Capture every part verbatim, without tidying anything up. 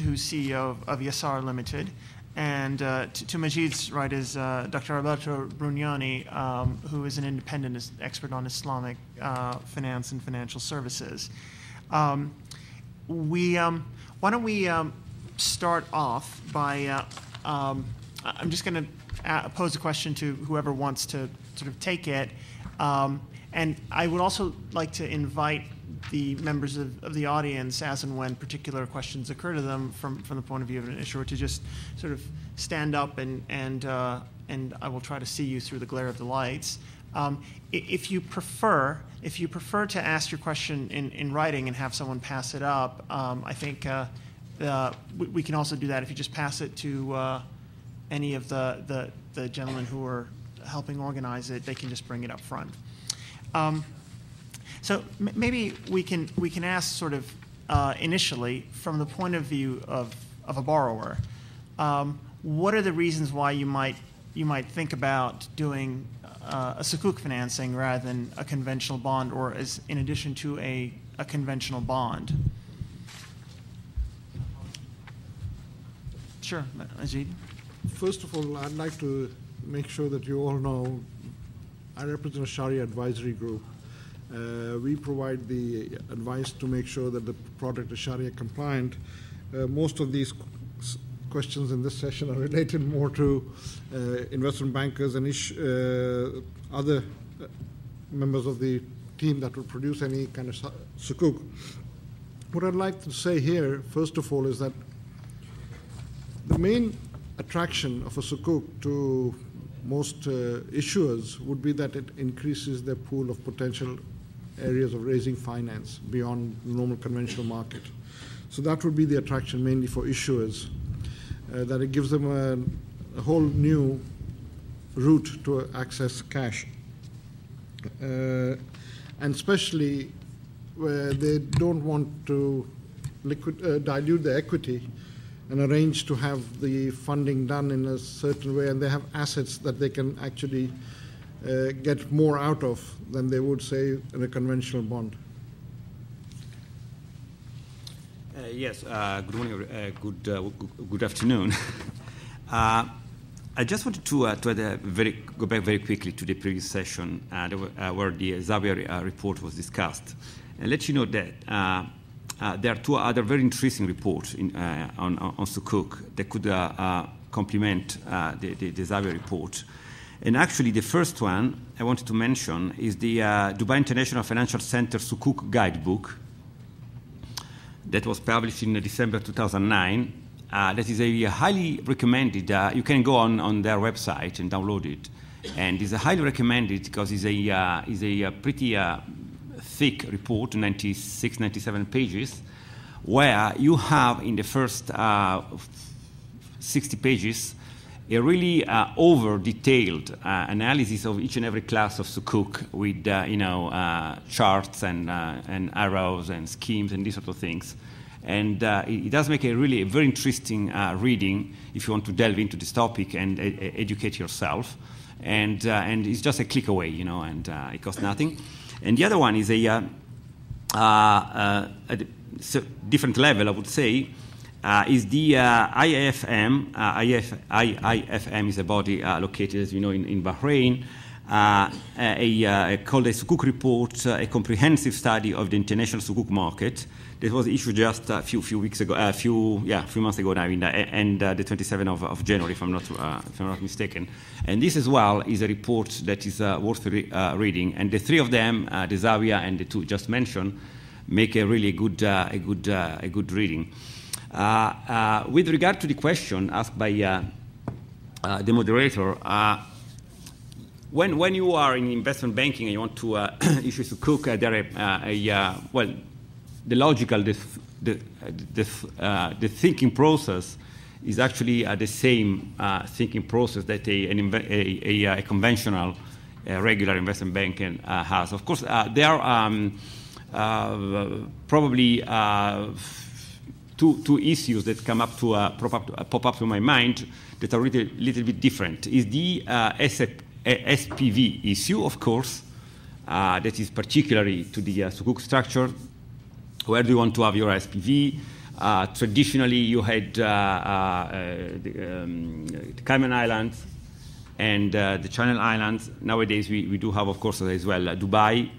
who's C E O of, of Yassar Limited. And uh, to, to Majid's right is uh, Doctor Alberto Brugnoni, um, who is an independent expert on Islamic uh, finance and financial services. Um, we, um, why don't we um, start off by, uh, um, I'm just going to pose a question to whoever wants to sort of take it. Um, and I would also like to invite the members of, of the audience, as and when particular questions occur to them from, from the point of view of an issuer, to just sort of stand up and, and, uh, and I will try to see you through the glare of the lights. Um, if you prefer, if you prefer to ask your question in, in writing and have someone pass it up, um, I think uh, uh, we, we can also do that if you just pass it to uh, any of the, the, the gentlemen who are helping organize it. They can just bring it up front. Um, So maybe we can we can ask sort of uh, initially from the point of view of, of a borrower, um, what are the reasons why you might you might think about doing uh, a sukuk financing rather than a conventional bond, or as in addition to a, a conventional bond? Sure, Aziz. First of all, I'd like to make sure that you all know I represent a Sharia advisory group. Uh, we provide the advice to make sure that the product is Sharia compliant. Uh, most of these qu questions in this session are related more to uh, investment bankers and ish, uh, other members of the team that would produce any kind of sukuk. What I'd like to say here, first of all, is that the main attraction of a sukuk to most uh, issuers would be that it increases their pool of potential areas of raising finance beyond the normal conventional market. So that would be the attraction mainly for issuers, uh, that it gives them a, a whole new route to access cash. Uh, and especially where they don't want to liquid, uh, dilute their equity and arrange to have the funding done in a certain way, and they have assets that they can actually uh, get more out of than they would, say, in a conventional bond. Uh, yes, uh, good morning, uh, good, uh, good afternoon. uh, I just wanted to, uh, to add a very, go back very quickly to the previous session uh, where the Xavier uh, report was discussed, and let you know that uh, Uh, there are two other very interesting reports in, uh, on, on, on sukuk that could uh, uh, complement uh, the, the, the Xavier report. And actually, the first one I wanted to mention is the uh, Dubai International Financial Center Sukuk Guidebook that was published in December two thousand nine. Uh, that is a highly recommended, uh, you can go on, on their website and download it. And it's a highly recommended because it's a, uh, it's a pretty uh, thick report, ninety-six, ninety-seven pages, where you have in the first uh, sixty pages a really uh, over-detailed uh, analysis of each and every class of sukuk with uh, you know uh, charts and uh, and arrows and schemes and these sort of things, and uh, it, it does make a really a very interesting uh, reading if you want to delve into this topic and uh, educate yourself, and uh, and it's just a click away, you know, and uh, it costs nothing. And the other one is a, uh, uh, uh, a different level, I would say, uh, is the uh, I F M. Uh, I F, I, IFM is a body uh, located, as you know, in, in Bahrain, uh, a, a, a, called a Sukuk report, uh, a comprehensive study of the international Sukuk market. This was issued just a few few weeks ago, a few yeah, few months ago now, in the, and uh, the twenty-seventh of, of January, if I'm not uh, if I'm not mistaken. And this as well is a report that is uh, worth re uh, reading. And the three of them, uh, the Zawya and the two just mentioned, make a really good uh, a good uh, a good reading. Uh, uh, with regard to the question asked by uh, uh, the moderator, uh, when when you are in investment banking and you want to uh, issue sukuk, uh, there are uh, a uh, well. The logical, the, the, the, uh, the thinking process is actually uh, the same uh, thinking process that a, an a, a, a conventional, uh, regular investment bank uh, has. Of course, uh, there are um, uh, probably uh, two, two issues that come up to, uh, pop, up to uh, pop up to my mind that are a little, little bit different. Is the uh, S P V issue, of course, uh, that is particularly to the uh, sukuk structure. Where do you want to have your S P V? Uh, traditionally, you had uh, uh, the, um, the Cayman Islands and uh, the Channel Islands. Nowadays, we, we do have, of course, as well, uh, Dubai,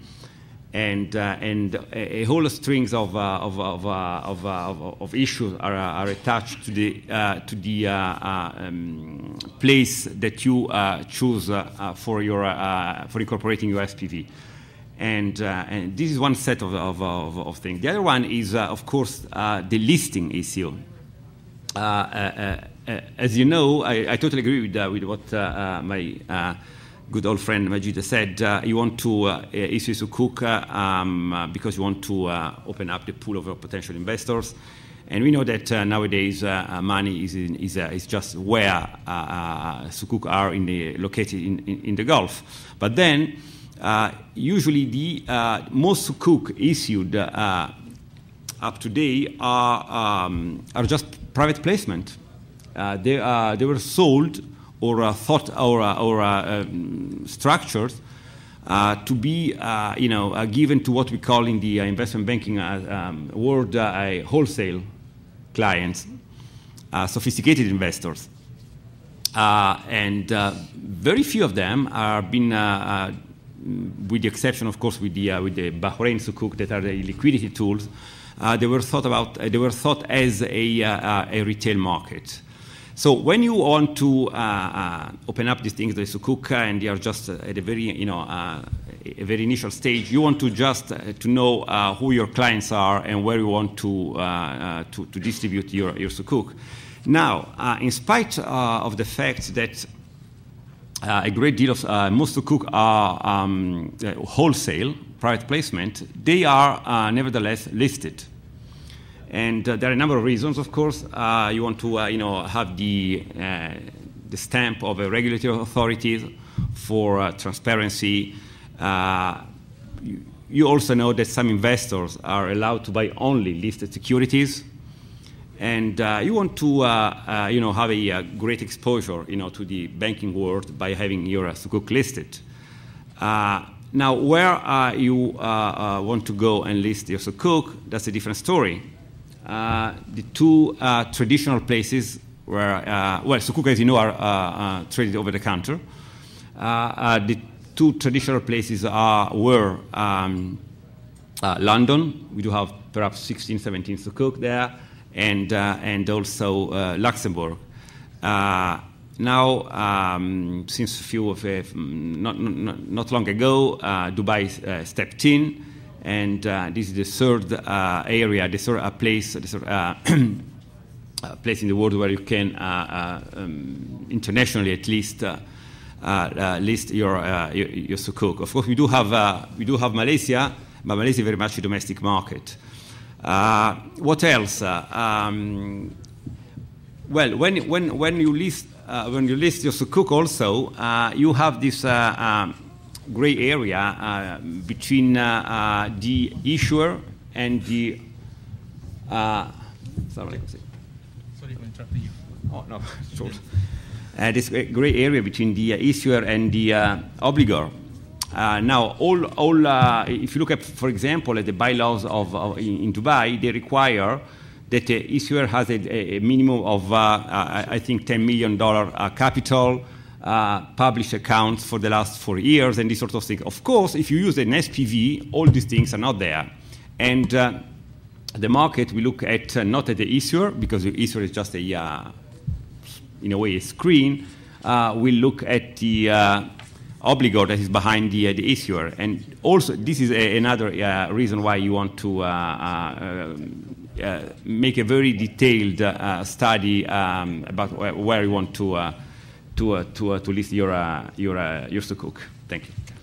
and uh, and a, a whole strings of uh, of of, uh, of, uh, of, of issues are, are attached to the uh, to the uh, uh, um, place that you uh, choose uh, uh, for your uh, for incorporating your S P V. And, uh, and this is one set of, of, of, of things. The other one is, uh, of course, uh, the listing issue. Uh, uh, uh, as you know, I, I totally agree with, uh, with what uh, uh, my uh, good old friend Majida said. Uh, you want to uh, issue sukuk uh, um, uh, because you want to uh, open up the pool of your potential investors. And we know that uh, nowadays uh, money is, in, is, uh, is just where uh, uh, sukuk are in the, located in, in, in the Gulf. But then, Uh, usually the uh, most sukuk issued uh, up to date are, um, are just private placement. Uh, they, uh, they were sold or uh, thought or, uh, or uh, um, structured uh, to be uh, you know, uh, given to what we call in the uh, investment banking uh, um, world uh, uh, wholesale clients, uh, sophisticated investors. Uh, and uh, very few of them are been uh, uh, with the exception, of course, with the, uh, with the Bahrain sukuk that are the liquidity tools, uh, they were thought about. Uh, they were thought as a, uh, a retail market. So when you want to uh, uh, open up these things, the sukuk, and they are just uh, at a very, you know, uh, a very initial stage, you want to just uh, to know uh, who your clients are and where you want to uh, uh, to, to distribute your your sukuk. Now, uh, in spite uh, of the fact that Uh, a great deal of uh, most sukuk are um, uh, wholesale private placement, they are uh, nevertheless listed, and uh, there are a number of reasons. Of course, uh, you want to uh, you know have the uh, the stamp of a regulatory authority for uh, transparency. Uh, you, you also know that some investors are allowed to buy only listed securities. And uh, you want to, uh, uh, you know, have a, a great exposure, you know, to the banking world by having your uh, sukuk listed. Uh, now, where uh, you uh, uh, want to go and list your sukuk, that's a different story. Uh, the two uh, traditional places where, uh, well, sukuk, as you know, are uh, uh, traded over the counter. Uh, uh, the two traditional places are were um, uh, London. We do have perhaps sixteen, seventeen sukuk there. And, uh, and also uh, Luxembourg. Uh, now, um, since a few of uh, not, not, not long ago, uh, Dubai uh, stepped in, and uh, this is the third uh, area, the third uh, place, the third, uh, place in the world where you can, uh, uh, um, internationally at least, uh, uh, uh, list your, uh, your your sukuk. Of course, we do have uh, we do have Malaysia, but Malaysia is very much a domestic market. Uh, what else? Uh, um, well, when when when you list uh, when you list your sukuk, also uh, you have this uh, um, gray area uh, between uh, uh, the issuer and the. Uh, sorry, sorry for interrupting you. Oh no, sure. Uh, this gray area between the uh, issuer and the uh, obligor. Uh, now, all, all uh, if you look at, for example, at the bylaws of, of in, in Dubai, they require that the issuer has a, a minimum of, uh, uh, I think, ten million dollars uh, capital, uh, published accounts for the last four years, and these sorts of things. Of course, if you use an S P V, all these things are not there. And uh, the market, we look at uh, not at the issuer, because the issuer is just a, uh, in a way, a screen. Uh, we look at the Uh, obligor that is behind the, uh, the issuer. And also, this is a, another uh, reason why you want to uh, uh, uh, make a very detailed uh, study um, about wh where you want to, uh, to, uh, to, uh, to list your, uh, your, uh, your sukuk. Thank you.